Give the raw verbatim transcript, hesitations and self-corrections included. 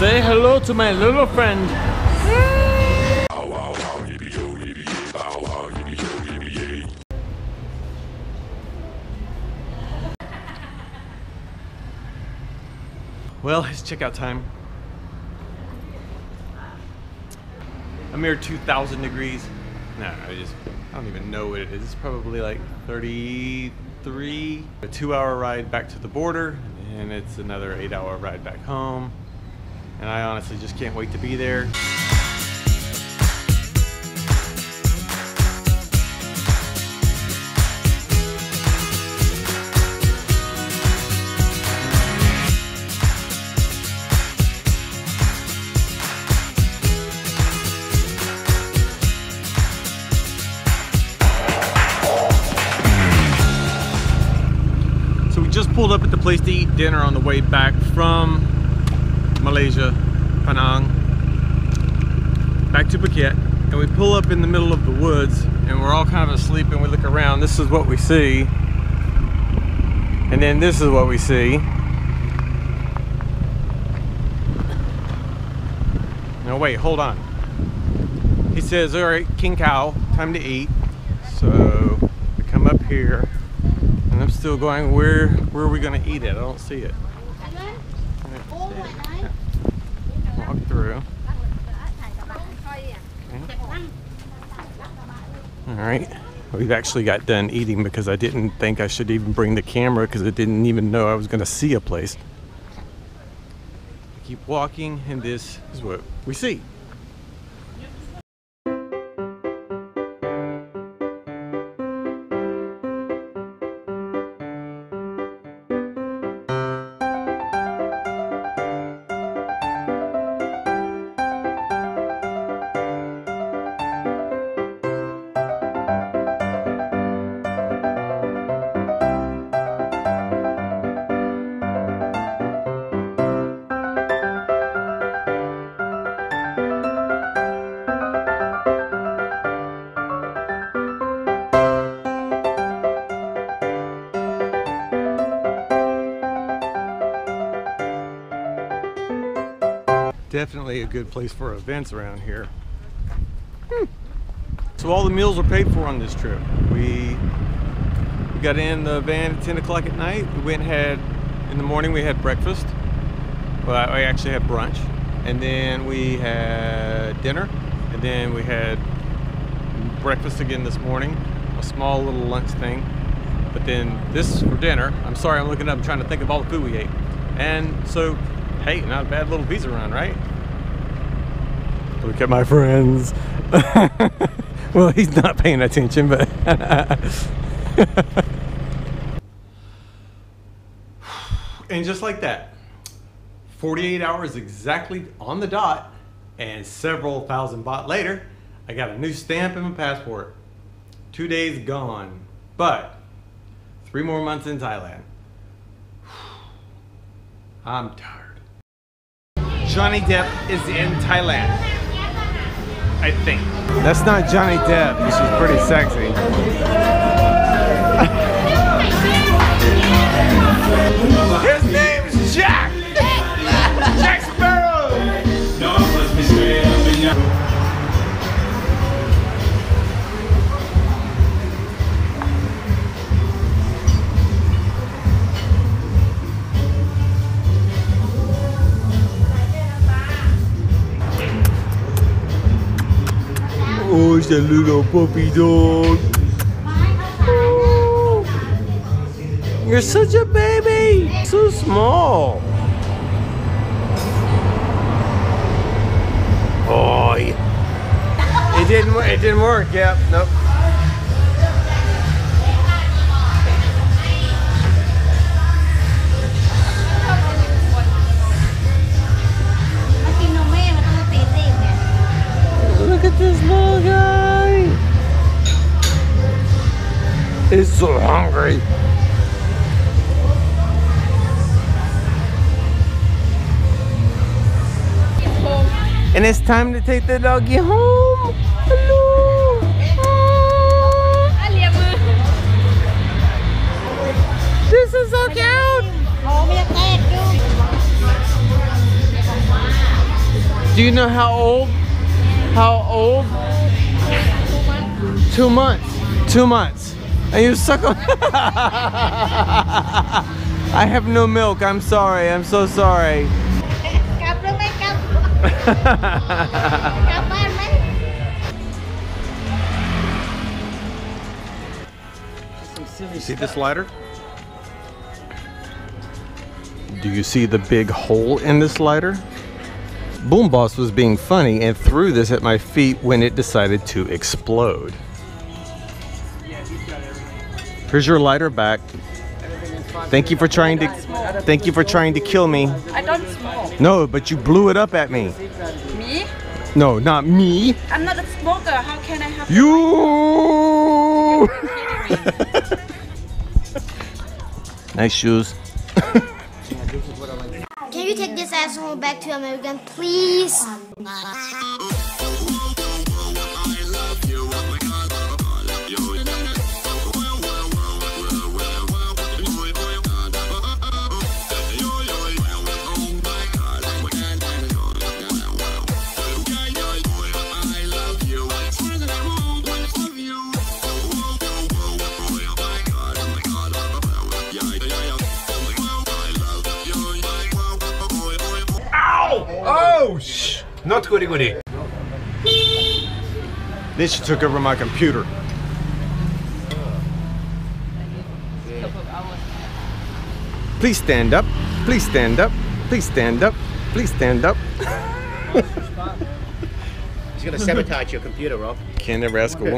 Say hello to my little friend. Well, it's checkout time. A mere two thousand degrees. No, I just, I don't even know what it is. It's probably like thirty-three. A two hour ride back to the border, and it's another eight hour ride back home. And I honestly just can't wait to be there. Just pulled up at the place to eat dinner on the way back from Malaysia, Penang, back to Phuket, and we pull up in the middle of the woods and we're all kind of asleep and we look around. This is what we see, and then this is what we see. No, wait, hold on. He says, all right, King Cow, time to eat. So we come up here. And I'm still going, where where are we gonna eat it? I don't see it. Walk through. Alright. We've actually got done eating because I didn't think I should even bring the camera because I didn't even know I was gonna see a place. I keep walking and this is what we see. Definitely a good place for events around here. Hmm. So all the meals were paid for on this trip. We, we got in the van at ten o'clock at night. We went and had, in the morning we had breakfast. Well, I actually had brunch. And then we had dinner. And then we had breakfast again this morning. A small little lunch thing. But then this is for dinner. I'm sorry, I'm looking up trying to think of all the food we ate. And so, hey, not a bad little visa run, right? Look at my friends. Well, he's not paying attention, but... And just like that, forty-eight hours exactly on the dot, and several thousand baht later, I got a new stamp and my passport. Two days gone, but three more months in Thailand. I'm tired. Johnny Depp is in Thailand, I think. That's not Johnny Depp, she's pretty sexy. His name's Jack! Jack Sparrow! Oh, it's a little puppy dog. Oh, you're such a baby. So small. Oh, yeah. It didn't. It didn't work. Yep. Yeah, nope. He's so hungry. And it's time to take the doggy home. Hello. Oh. This is so cute. Do you know how old? How old? Two months. Two months. And you suck on. I have no milk. I'm sorry. I'm so sorry. See this lighter? Do you see the big hole in this lighter? Boomboss was being funny and threw this at my feet when it decided to explode. Here's your lighter back. Thank you for trying to thank you for trying to kill me. I don't smoke. No, but you blew it up at me. Me? No, not me. I'm not a smoker. How can I have you? Nice shoes. Can you take this asshole back to America, please? Oh, shh! Not goody goody. Then she took over my computer. Please stand up. Please stand up. Please stand up. Please stand up. She's gonna sabotage your computer, Rob. Can't ever ask a woman.